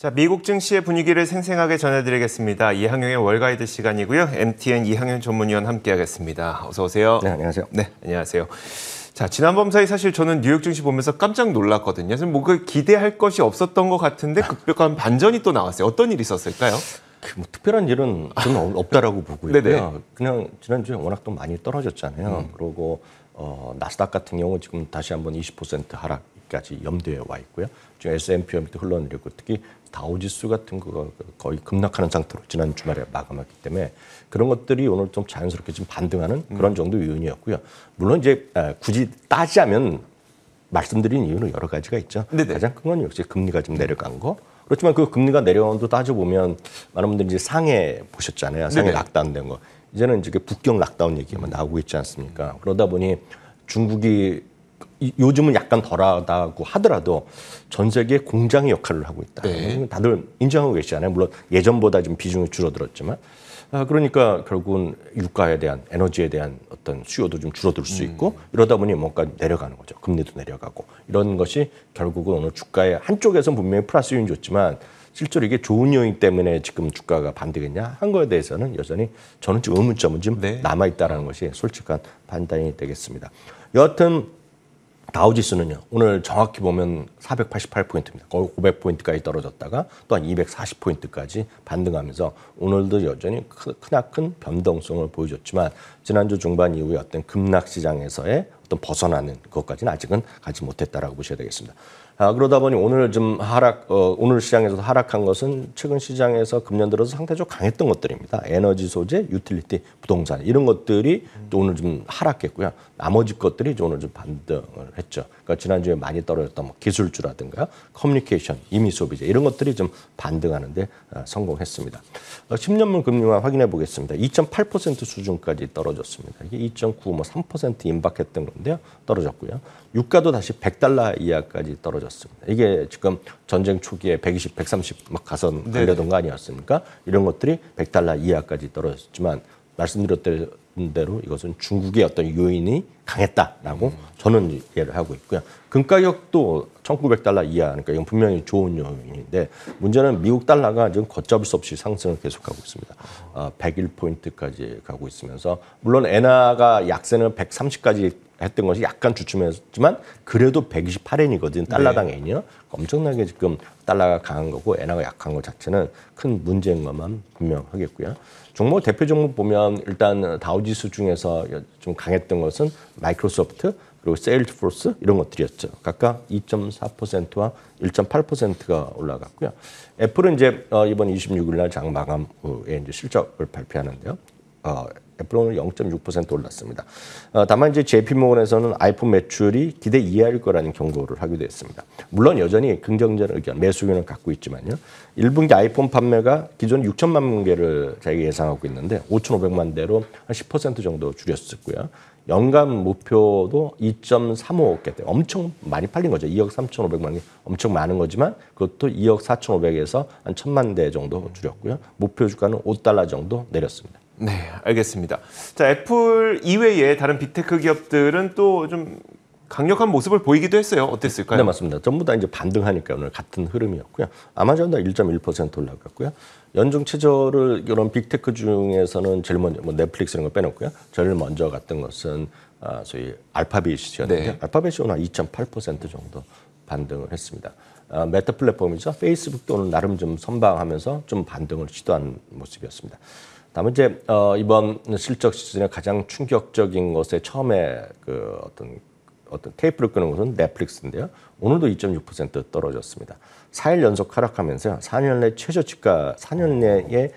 자, 미국 증시의 분위기를 생생하게 전해드리겠습니다. 이항영의 월가이드 시간이고요. MTN 이항영 전문위원 함께하겠습니다. 어서 오세요. 네, 안녕하세요. 네, 안녕하세요. 자, 지난밤 사이 사실 저는 뉴욕 증시 보면서 깜짝 놀랐거든요. 뭐 그 기대할 것이 없었던 것 같은데 급격한 반전이 또 나왔어요. 어떤 일이 있었을까요? 뭐 특별한 일은 저는 없다라고 보고 있고요. 그냥 지난주에 워낙 또 많이 떨어졌잖아요. 그리고 나스닥 같은 경우 지금 다시 한번 20% 하락까지 염두에 와 있고요. 지금 S&P 밑으로 흘러내리고 특히 다우지수 같은 거가 거의 급락하는 상태로 지난 주말에 마감했기 때문에 그런 것들이 오늘 좀 자연스럽게 좀 반등하는 그런 정도 요인이었고요. 물론 이제 굳이 따지자면 말씀드린 이유는 여러 가지가 있죠. 네네. 가장 큰 건 역시 금리가 좀 내려간 거. 그렇지만 그 금리가 내려온도 따져보면 많은 분들이 이제 상해 보셨잖아요. 상해 락다운된 거. 이제는 이제 북경 락다운 얘기만 나오고 있지 않습니까? 그러다 보니 중국이 요즘은 약간 덜하다고 하더라도 전 세계 공장의 역할을 하고 있다. 네. 다들 인정하고 계시잖아요. 물론 예전보다 좀 비중이 줄어들었지만. 그러니까 결국은 유가에 대한 에너지에 대한 어떤 수요도 좀 줄어들 수 있고 이러다 보니 뭔가 내려가는 거죠. 금리도 내려가고 이런 것이 결국은 오늘 주가의 한쪽에서는 분명히 플러스 요인 줬지만 실제로 이게 좋은 요인 때문에 지금 주가가 반등했냐 한 거에 대해서는 여전히 저는 좀 의문점은 좀 남아있다는 것이 솔직한 판단이 되겠습니다. 여하튼 다우지수는요. 오늘 정확히 보면 488포인트입니다. 거의 500포인트까지 떨어졌다가 또 한 240포인트까지 반등하면서 오늘도 여전히 크나큰 변동성을 보여줬지만 지난주 중반 이후에 어떤 급락 시장에서의 어떤 벗어나는 그것까지는 아직은 가지 못했다라고 보셔야 되겠습니다. 그러다 보니 오늘 좀 오늘 시장에서도 하락한 것은 최근 시장에서 금년 들어서 상대적으로 강했던 것들입니다. 에너지 소재, 유틸리티, 부동산 이런 것들이 또 오늘 좀 하락했고요. 나머지 것들이 오늘 좀 반등을 했죠. 그러니까 지난주에 많이 떨어졌던 뭐 기술주라든가 커뮤니케이션, 이미 소비재 이런 것들이 좀 반등하는데 성공했습니다. 10년물 금리만 확인해 보겠습니다. 2.8% 수준까지 떨어졌습니다. 이게 2.9, 뭐 3% 임박했던 건데요. 떨어졌고요. 유가도 다시 100달러 이하까지 떨어졌습니다. 이게 지금 전쟁 초기에 120, 130 막 가서 달려던 거 아니었습니까? 이런 것들이 100달러 이하까지 떨어졌지만 말씀드렸던 대로 이것은 중국의 어떤 요인이 강했다라고 저는 이해를 하고 있고요. 금 가격도 1900달러 이하니까 이건 분명히 좋은 요인인데 문제는 미국 달러가 지금 걷잡을 수 없이 상승을 계속하고 있습니다. 101포인트까지 가고 있으면서 물론 엔화가 약세는 130까지 했던 것이 약간 주춤했지만 그래도 128엔이거든 달러당 엔이요. 엄청나게 지금 달러가 강한 거고 엔화가 약한 것 자체는 큰 문제인 것만 분명하겠고요. 종목 대표 종목 보면 일단 다우지수 중에서 좀 강했던 것은 마이크로소프트 그리고 세일즈포스 이런 것들이었죠. 각각 2.4%와 1.8%가 올라갔고요. 애플은 이제 이번 26일 날 장 마감 후에 이제 실적을 발표하는데요. 애플 오늘 0.6% 올랐습니다. 다만 이제 JP모건에서는 아이폰 매출이 기대 이하일 거라는 경고를 하기도 했습니다. 물론 여전히 긍정적인 의견, 매수 의견을 갖고 있지만요. 1분기 아이폰 판매가 기존 6천만 개를 자기가 예상하고 있는데 5,500만 대로 한 10% 정도 줄였었고요. 연간 목표도 2.35개 대 엄청 많이 팔린 거죠. 2억 3,500만 개 엄청 많은 거지만 그것도 2억 4,500에서 한 1,000만 대 정도 줄였고요. 목표 주가는 5달러 정도 내렸습니다. 네, 알겠습니다. 자, 애플 이외에 다른 빅테크 기업들은 또 좀 강력한 모습을 보이기도 했어요. 어땠을까요? 네, 맞습니다. 전부 다 이제 반등하니까 오늘 같은 흐름이었고요. 아마존도 1.1% 올라갔고요. 연중 최저를 이런 빅테크 중에서는 제일 먼저 뭐 넷플릭스 이런 거 빼놓고요. 제일 먼저 갔던 것은 소위 알파벳이었는데 알파벳이 오늘 2.8% 정도 반등을 했습니다. 메타 플랫폼이죠. 페이스북도 오늘 나름 좀 선방하면서 좀 반등을 시도한 모습이었습니다. 다만 이제 이번 실적 시즌에 가장 충격적인 것에 처음에 그 어떤 테이프를 끄는 것은 넷플릭스인데요. 오늘도 2.6% 떨어졌습니다. 4일 연속 하락하면서 4년 내 최저치가 4년 내의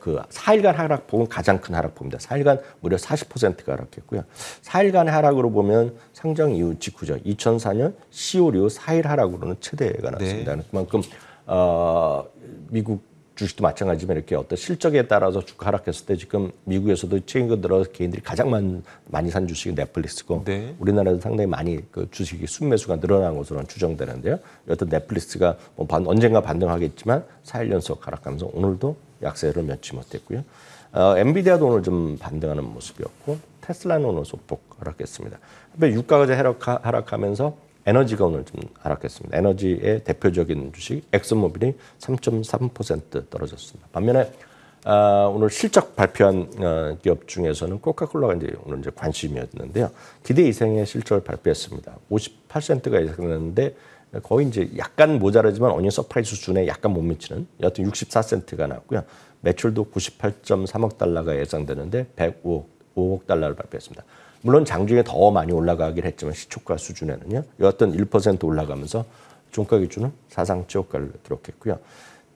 그 4일간 하락폭은 가장 큰 하락폭입니다. 4일간 무려 40%가 하락했고요. 4일간의 하락으로 보면 상장 이후 직후죠. 2004년 10월 이후 4일 하락으로는 최대가 났습니다. 네. 그만큼 미국 주식도 마찬가지지만 이렇게 어떤 실적에 따라서 주가 하락했을 때 지금 미국에서도 최근 들어 개인들이 가장 많이 산 주식이 넷플릭스고 우리나라에도 상당히 많이 그 주식이 순매수가 늘어난 것으로 추정되는데요. 여튼 넷플릭스가 뭐 언젠가 반등하겠지만 4일 연속 하락하면서 오늘도 약세를 면치 못했고요. 엔비디아도 오늘 좀 반등하는 모습이었고 테슬라는 오늘 소폭 하락했습니다. 유가가 하락하면서 에너지가 오늘 좀 하락했습니다. 에너지의 대표적인 주식 엑슨모빌이 3.3% 떨어졌습니다. 반면에 오늘 실적 발표한 기업 중에서는 코카콜라가 이제 오늘 이제 관심이었는데요. 기대 이상의 실적을 발표했습니다. 58센트가 예상됐는데 거의 이제 약간 모자라지만 어닝 서프라이즈 수준에 약간 못 미치는 여하튼 64센트가 나왔고요. 매출도 98.3억 달러가 예상되는데 105억 달러를 발표했습니다. 물론 장중에 더 많이 올라가긴 했지만 시초가 수준에는요. 여하튼 1% 올라가면서 종가 기준은 사상 최고가를 기록했고요.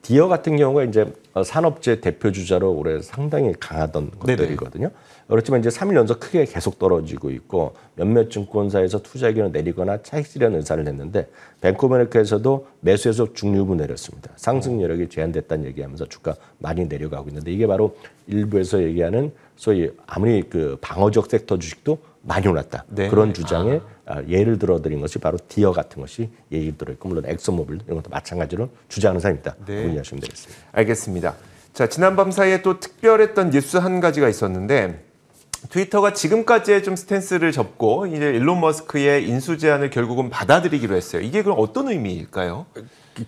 디어 같은 경우가 이제 산업재 대표 주자로 올해 상당히 강하던 것들이거든요. 그렇지만 이제 3일 연속 크게 계속 떨어지고 있고 몇몇 증권사에서 투자 의견을 내리거나 차익 실현 의사를 냈는데 뱅크 오브 아메리카에서도 매수에서 중류부 내렸습니다. 상승 여력이 제한됐다는 얘기하면서 주가 많이 내려가고 있는데 이게 바로 일부에서 얘기하는 소위 아무리 그 방어적 섹터 주식도 많이 올랐다. 네. 그런 주장에 예를 들어드린 것이 바로 디어 같은 것이 예를 들어있고 물론 엑슨모빌 이런 것도 마찬가지로 주장하는 사람이다. 네. 문의하시면 되겠습니다. 알겠습니다. 자, 지난밤 사이에 또 특별했던 뉴스 한 가지가 있었는데 트위터가 지금까지의 좀 스탠스를 접고 이제 일론 머스크의 인수 제안을 결국은 받아들이기로 했어요. 이게 그럼 어떤 의미일까요?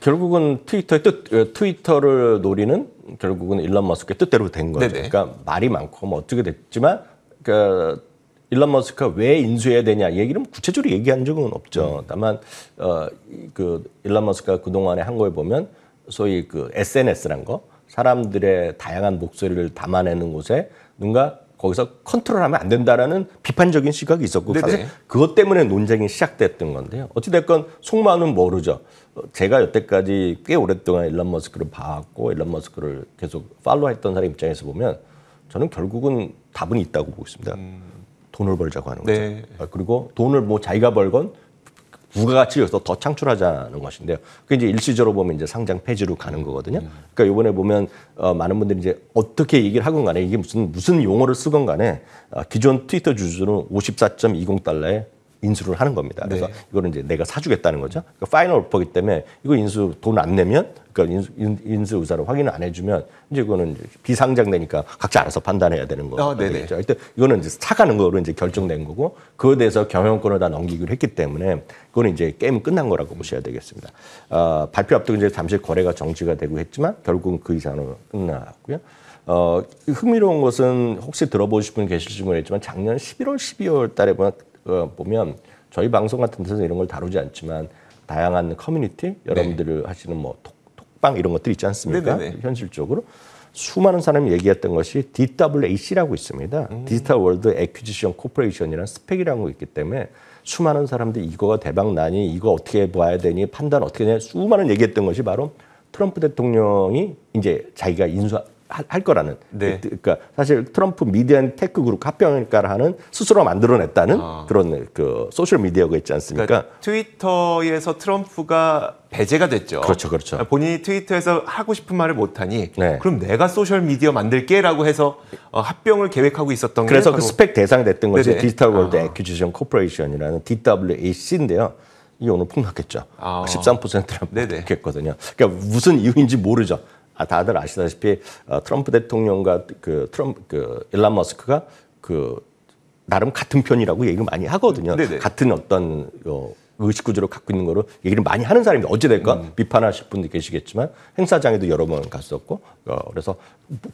결국은 트위터의 뜻, 트위터를 노리는 결국은 일론 머스크의 뜻대로 된 거죠. 네네. 그러니까 말이 많고 뭐 어떻게 됐지만 그 일론 머스크가 왜 인수해야 되냐 얘기를 구체적으로 얘기한 적은 없죠. 다만 그 일론 머스크가 그동안에 한 거에 보면 소위 그 SNS란 거 사람들의 다양한 목소리를 담아내는 곳에 누군가 거기서 컨트롤하면 안 된다라는 비판적인 시각이 있었고 네네. 사실 그것 때문에 논쟁이 시작됐던 건데요. 어찌됐건 속마음은 모르죠. 제가 여태까지 꽤 오랫동안 일론 머스크를 봐왔고 일론 머스크를 계속 팔로우했던 사람 입장에서 보면 저는 결국은 답은 있다고 보고 있습니다. 돈을 벌자고 하는 거죠. 네. 그리고 돈을 뭐 자기가 벌건 부가가치를 여기서 더 창출하자는 것인데요. 그게 이제 일시적으로 보면 이제 상장 폐지로 가는 거거든요. 그러니까 이번에 보면 많은 분들이 이제 어떻게 얘기를 하건 간에 이게 무슨 용어를 쓰건 간에 기존 트위터 주주는 54.20달러에 인수를 하는 겁니다. 그래서 네. 이거는 이제 내가 사주겠다는 거죠. 그러니까 파이널 오퍼이기 때문에 이거 인수 돈 안 내면 그러니까 인수 의사를 확인을 안 해주면 이제 이거는 이제 비상장되니까 각자 알아서 판단해야 되는 거죠. 일단 이거는 이제 사가는 거로 이제 결정된 거고 그에 대해서 경영권을 다 넘기기로 했기 때문에 그거는 이제 게임은 끝난 거라고 보셔야 되겠습니다. 발표 앞두고 이제 잠시 거래가 정지가 되고 했지만 결국은 그 이상으로 끝났고요. 흥미로운 것은 혹시 들어보실 분 계실지 모르겠지만 작년 11월, 12월 달에 보면 저희 방송 같은 데서 이런 걸 다루지 않지만 다양한 커뮤니티 여러분들을 네. 하시는 뭐 톡방 이런 것들 있지 않습니까? 네네네. 현실적으로 수많은 사람이 얘기했던 것이 DWAC라고 있습니다. 디지털 월드 애퀴지션 코퍼레이션이라는 스펙이라는 거 있기 때문에 수많은 사람들이 이거가 대박 나니 이거 어떻게 봐야 되니 판단 어떻게 되냐 수많은 얘기했던 것이 바로 트럼프 대통령이 이제 자기가 인수할 거라는 네. 그러니까 사실 트럼프 미디어 앤 테크 그룹 합병일까를 하는 스스로 만들어냈다는 그런 그 소셜 미디어가 있지 않습니까? 그러니까 트위터에서 트럼프가 배제가 됐죠. 그렇죠, 그렇죠. 본인이 트위터에서 하고 싶은 말을 못하니 네. 그럼 내가 소셜 미디어 만들게라고 해서 합병을 계획하고 있었던 그래서 게 그래서 그 스펙 대상이 됐던 것이 디지털 월드 애퀴지션 코퍼레이션이라는 DWAC인데요. 이게 오늘 폭락했죠. 13%나 폭락했거든요. 그러니까 무슨 이유인지 모르죠. 다들 아시다시피 트럼프 대통령과 일론 머스크가 나름 같은 편이라고 얘기를 많이 하거든요. 네네. 같은 어떤 의식 구조를 갖고 있는 거로 얘기를 많이 하는 사람입니다. 어찌됐건 비판하실 분도 계시겠지만 행사장에도 여러 번 갔었고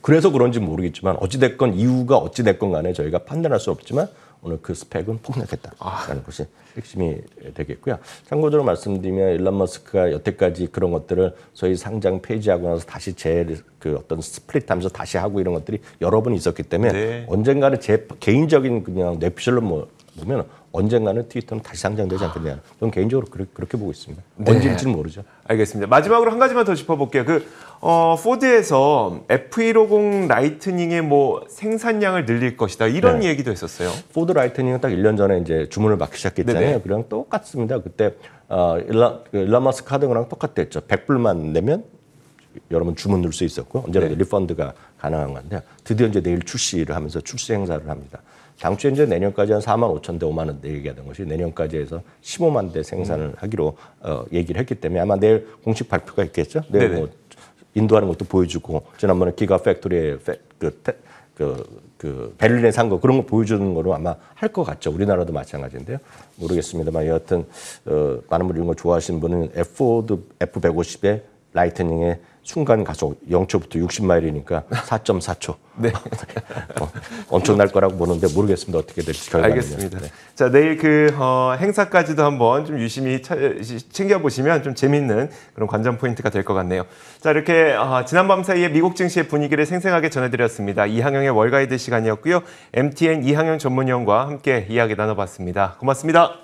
그래서 그런지 모르겠지만 어찌됐건 이유가 어찌됐건 간에 저희가 판단할 수 없지만 오늘 그 스펙은 폭락했다라는 것이 핵심이 되겠고요. 참고적으로 말씀드리면 일론 머스크가 여태까지 그런 것들을 소위 상장 폐지하고 나서 다시 그 어떤 스플릿하면서 다시 하고 이런 것들이 여러 번 있었기 때문에 네. 언젠가는 제 개인적인 그냥 뇌피셜로 보면 언젠가는 트위터는 다시 상장되지 않겠냐. 저는 개인적으로 그렇게 보고 있습니다. 네. 언제일지는 모르죠. 알겠습니다. 마지막으로 한 가지만 더 짚어볼게요. 포드에서 F150 라이트닝의 생산량을 늘릴 것이다. 이런 네. 얘기도 했었어요. 포드 라이트닝은 딱 1년 전에 이제 주문을 받기 시작했잖아요. 그랑 똑같습니다. 그때 일론 머스크 하던 거랑 똑같았죠. 100불만 내면 여러분 주문 넣을 수 있었고 언제나 네. 리펀드가 가능한 건데 드디어 이제 내일 출시를 하면서 출시 행사를 합니다. 당초에 이제 내년까지 한 45,000대 5만 원 얘기하던 것이 내년까지 해서 15만 대 생산을 하기로 얘기를 했기 때문에 아마 내일 공식 발표가 있겠죠. 내일 인도하는 것도 보여주고 지난번에 기가 팩토리의 그 그 베를린에 산 거 그런 거 보여주는 거로 아마 할 것 같죠. 우리나라도 마찬가지인데요. 모르겠습니다만 여하튼 많은 분이 이런 거 좋아하시는 분은 F150의 라이트닝의 순간 가속 0초부터 60마일이니까 4.4초. 네. 엄청날 거라고 보는데 모르겠습니다. 어떻게 될지 결과는. 알겠습니다. 네. 자, 내일 그 행사까지도 한번 좀 유심히 챙겨보시면 좀 재밌는 그런 관전 포인트가 될 것 같네요. 자, 이렇게 지난밤 사이에 미국 증시의 분위기를 생생하게 전해드렸습니다. 이항영의 월가이드 시간이었고요. MTN 이항영 전문위원과 함께 이야기 나눠봤습니다. 고맙습니다.